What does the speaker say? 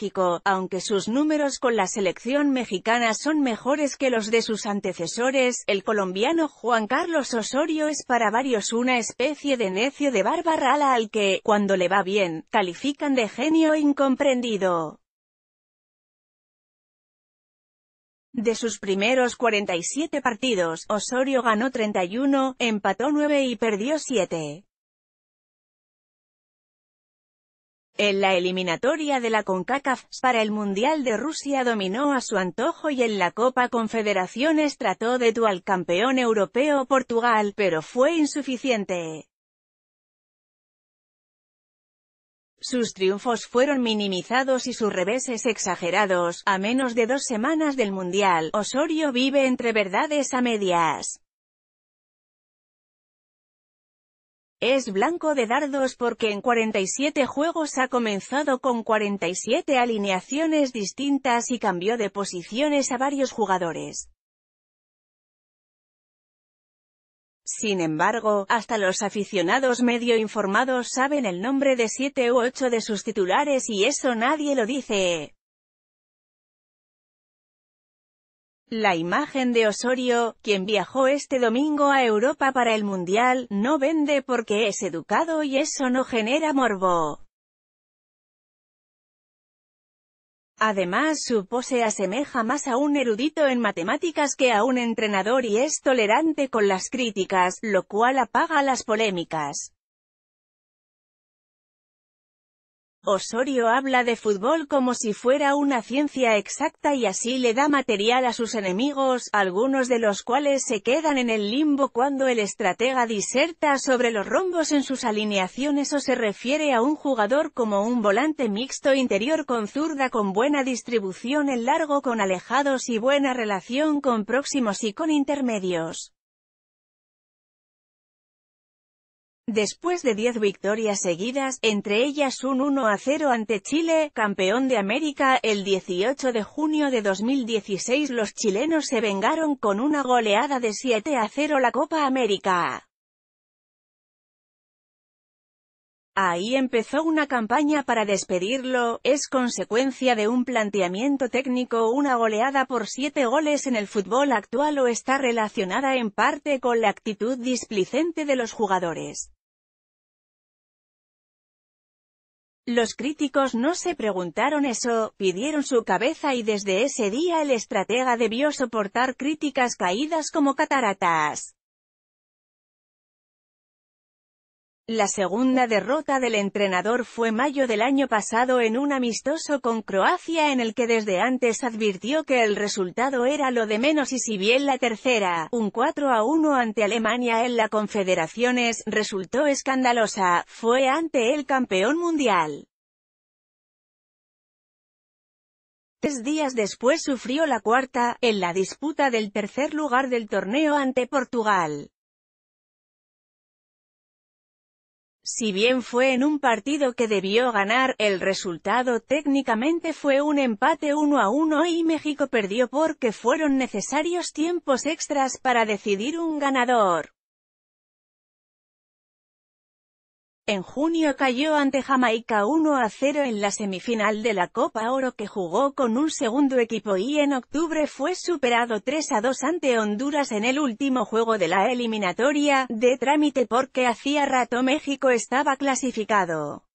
México, aunque sus números con la selección mexicana son mejores que los de sus antecesores, el colombiano Juan Carlos Osorio es para varios una especie de necio de barba rala al que, cuando le va bien, califican de genio incomprendido. De sus primeros 47 partidos, Osorio ganó 31, empató 9 y perdió 7. En la eliminatoria de la CONCACAF, para el Mundial de Rusia dominó a su antojo y en la Copa Confederaciones trató de tu al campeón europeo Portugal, pero fue insuficiente. Sus triunfos fueron minimizados y sus reveses exagerados. A menos de 2 semanas del Mundial, Osorio vive entre verdades a medias. Es blanco de dardos porque en 47 juegos ha comenzado con 47 alineaciones distintas y cambió de posiciones a varios jugadores. Sin embargo, hasta los aficionados medio informados saben el nombre de 7 u 8 de sus titulares y eso nadie lo dice. La imagen de Osorio, quien viajó este domingo a Europa para el Mundial, no vende porque es educado y eso no genera morbo. Además, su pose asemeja más a un erudito en matemáticas que a un entrenador y es tolerante con las críticas, lo cual apaga las polémicas. Osorio habla de fútbol como si fuera una ciencia exacta y así le da material a sus enemigos, algunos de los cuales se quedan en el limbo cuando el estratega diserta sobre los rombos en sus alineaciones o se refiere a un jugador como un volante mixto interior con zurda con buena distribución en largo con alejados y buena relación con próximos y con intermedios. Después de 10 victorias seguidas, entre ellas un 1-0 ante Chile, campeón de América, el 18 de junio de 2016 los chilenos se vengaron con una goleada de 7-0 la Copa América. Ahí empezó una campaña para despedirlo, es consecuencia de un planteamiento técnico una goleada por 7 goles en el fútbol actual o está relacionada en parte con la actitud displicente de los jugadores. Los críticos no se preguntaron eso, pidieron su cabeza y desde ese día el estratega debió soportar críticas caídas como cataratas. La segunda derrota del entrenador fue mayo del año pasado en un amistoso con Croacia en el que desde antes advirtió que el resultado era lo de menos y si bien la tercera, un 4-1 ante Alemania en la Confederaciones, resultó escandalosa, fue ante el campeón mundial. 3 días después sufrió la cuarta, en la disputa del tercer lugar del torneo ante Portugal. Si bien fue en un partido que debió ganar, el resultado técnicamente fue un empate 1-1 y México perdió porque fueron necesarios tiempos extras para decidir un ganador. En junio cayó ante Jamaica 1-0 en la semifinal de la Copa Oro que jugó con un segundo equipo y en octubre fue superado 3-2 ante Honduras en el último juego de la eliminatoria, de trámite porque hacía rato México estaba clasificado.